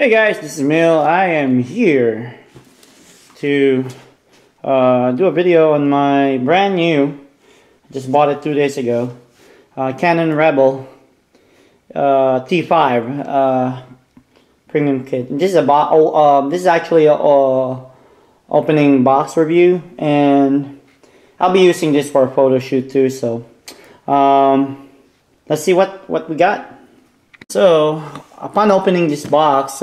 Hey guys, this is Emil. I am here to do a video on my brand new, just bought it 2 days ago, Canon Rebel T5 premium kit. This is a this is actually a opening box review, and I'll be using this for a photo shoot too. So let's see what we got. So upon opening this box,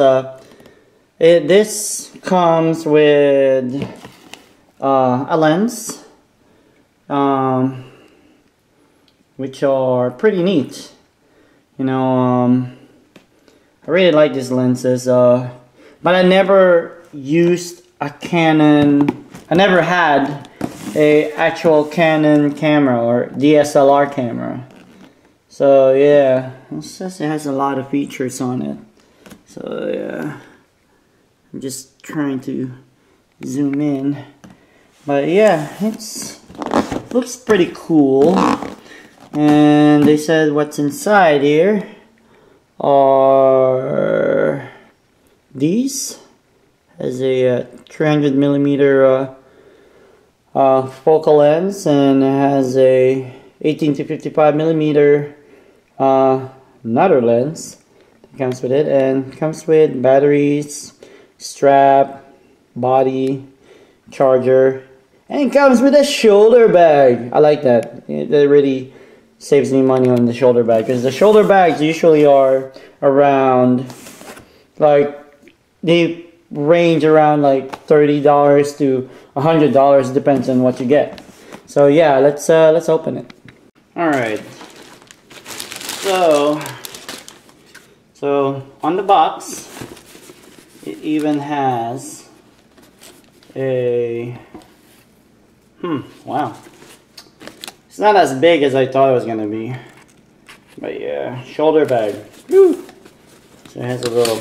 this comes with a lens, which are pretty neat. You know, I really like these lenses, but I never used a Canon. I never had a actual Canon camera or DSLR camera. So yeah, it says it has a lot of features on it. So yeah, I'm just trying to zoom in, but yeah, it looks pretty cool. And they said what's inside here are these. Has a 300mm focal lens, and it has a 18 to 55mm. Another lens that comes with it, and comes with batteries, strap, body, charger, and it comes with a shoulder bag. I like that. It really saves me money on the shoulder bag, because the shoulder bags usually are around, like, they range around like $30 to $100, depends on what you get. So yeah, let's open it. All right. So on the box, it even has a, wow, it's not as big as I thought it was gonna be, but yeah, shoulder bag. Woo! So it has a little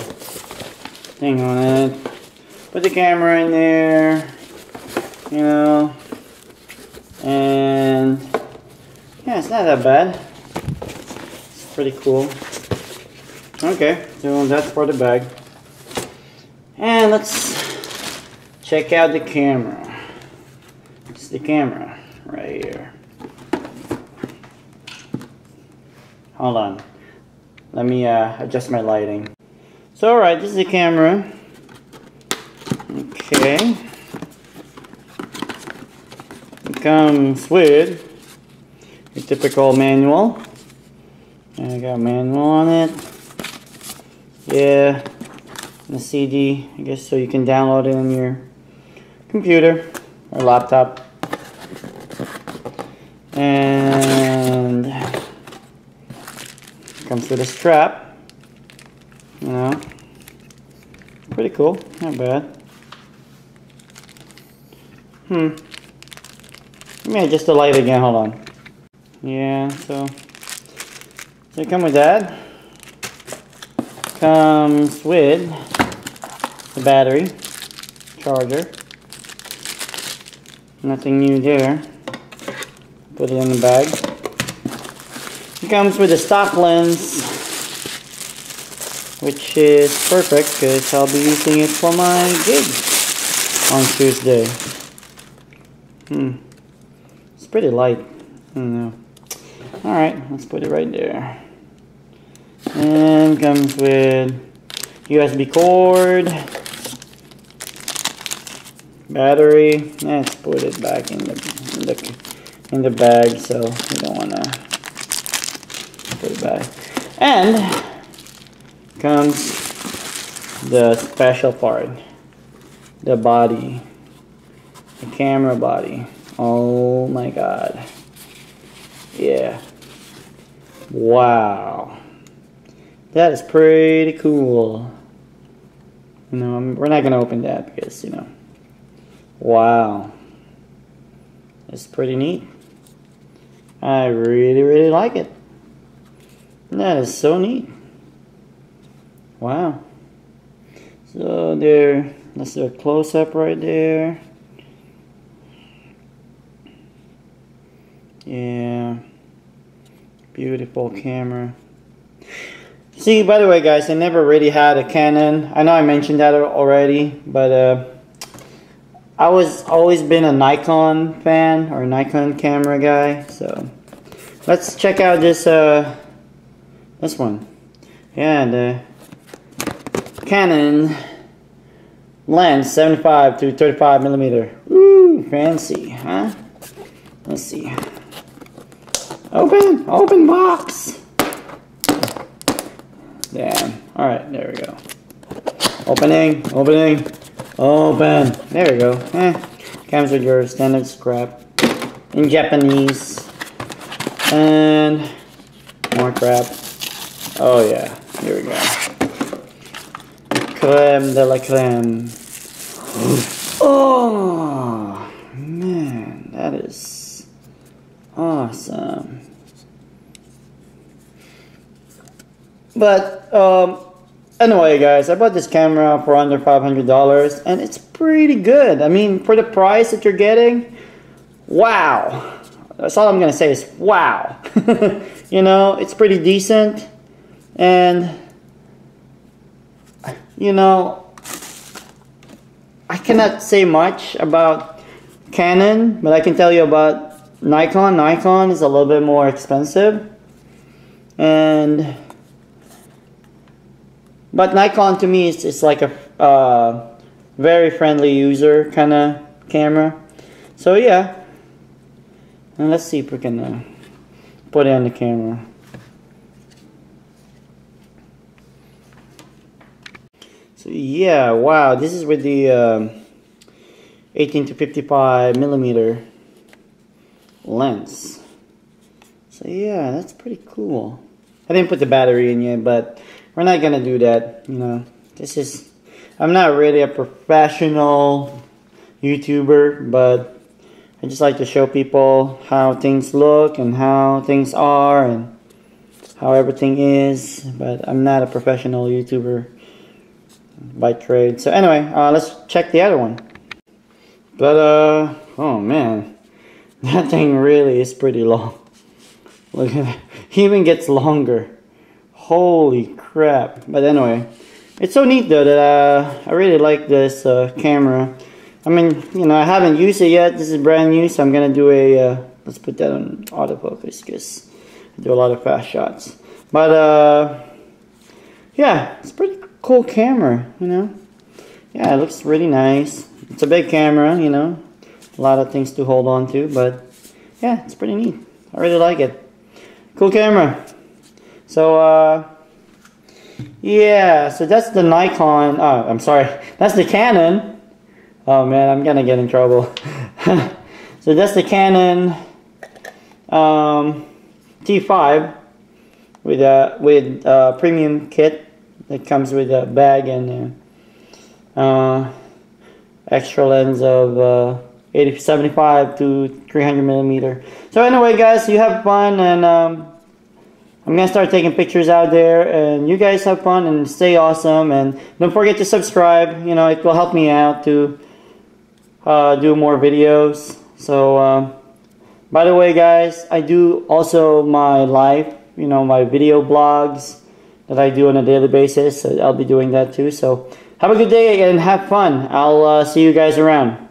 thing on it, put the camera in there, you know, and yeah, it's not that bad. Pretty cool. Okay, so that's for the bag. And let's check out the camera. It's the camera right here. Hold on. Let me adjust my lighting. So alright, this is the camera. Okay. It comes with a typical manual. And I got manual on it. Yeah, and a CD, I guess, so you can download it on your computer or laptop. And it comes with a strap. You know, pretty cool. Not bad. Let me adjust the light again. Hold on. Yeah. So come with that. Comes with the battery, charger. Nothing new there. Put it in the bag. It comes with a stock lens, which is perfect because I'll be using it for my gig on Tuesday. It's pretty light. I don't know. All right, let's put it right there. And comes with USB cord, battery. Let's put it back in the bag, so we don't wanna put it back. And comes the special part, the body, the camera body. Oh my God! Yeah. Wow, that is pretty cool. You know, we're not gonna open that because, you know, wow, it's pretty neat. I really like it. That is so neat. Wow. So there, let's do a close-up right there. Yeah, beautiful camera. See, by the way guys, I never really had a Canon. I know I mentioned that already, but I was always been a Nikon fan, or Nikon camera guy. So let's check out this this one. Yeah, the Canon lens 75 to 35 millimeter. Ooh, fancy, huh? Let's see. Open box. Damn. All right, there we go. Open. There we go. Comes with your standard scrap in Japanese and more crap. Oh yeah, here we go. Creme de la creme. Oh man, that is awesome. But anyway guys, I bought this camera for under $500 and it's pretty good. I mean, for the price that you're getting, wow. That's all I'm gonna say is wow. You know, it's pretty decent, and you know, I cannot say much about Canon, but I can tell you about Nikon. Nikon is a little bit more expensive, and but Nikon to me is like a very friendly user kind of camera. So yeah, and let's see if we can put it on the camera. So yeah, wow, this is with the 18 to 55 millimeter lens. So yeah, that's pretty cool. I didn't put the battery in yet, but we're not gonna do that, you know. This is, I'm not really a professional YouTuber, but I just like to show people how things look and how things are and how everything is. But I'm not a professional YouTuber by trade. So anyway, let's check the other one. But oh man, that thing really is pretty long. Look at that, it even gets longer. Holy crap. But anyway, it's so neat though that I really like this camera. I mean, you know, I haven't used it yet. This is brand new, so I'm gonna do a let's put that on autofocus because I do a lot of fast shots. But yeah, it's a pretty cool camera, you know. Yeah, it looks really nice. It's a big camera, you know, a lot of things to hold on to, but yeah, it's pretty neat. I really like it. Cool camera. So yeah, so that's the Nikon. Oh, I'm sorry, that's the Canon. Oh man, I'm gonna get in trouble. So that's the Canon T5 with a premium kit that comes with a bag and extra lens of 75 to 300 millimeter. So anyway, guys, you have fun, and I'm gonna start taking pictures out there, and you guys have fun and stay awesome, and don't forget to subscribe. You know, it will help me out to do more videos. So by the way guys, I do also my live, you know, my video blogs that I do on a daily basis, so I'll be doing that too. So have a good day and have fun. I'll see you guys around.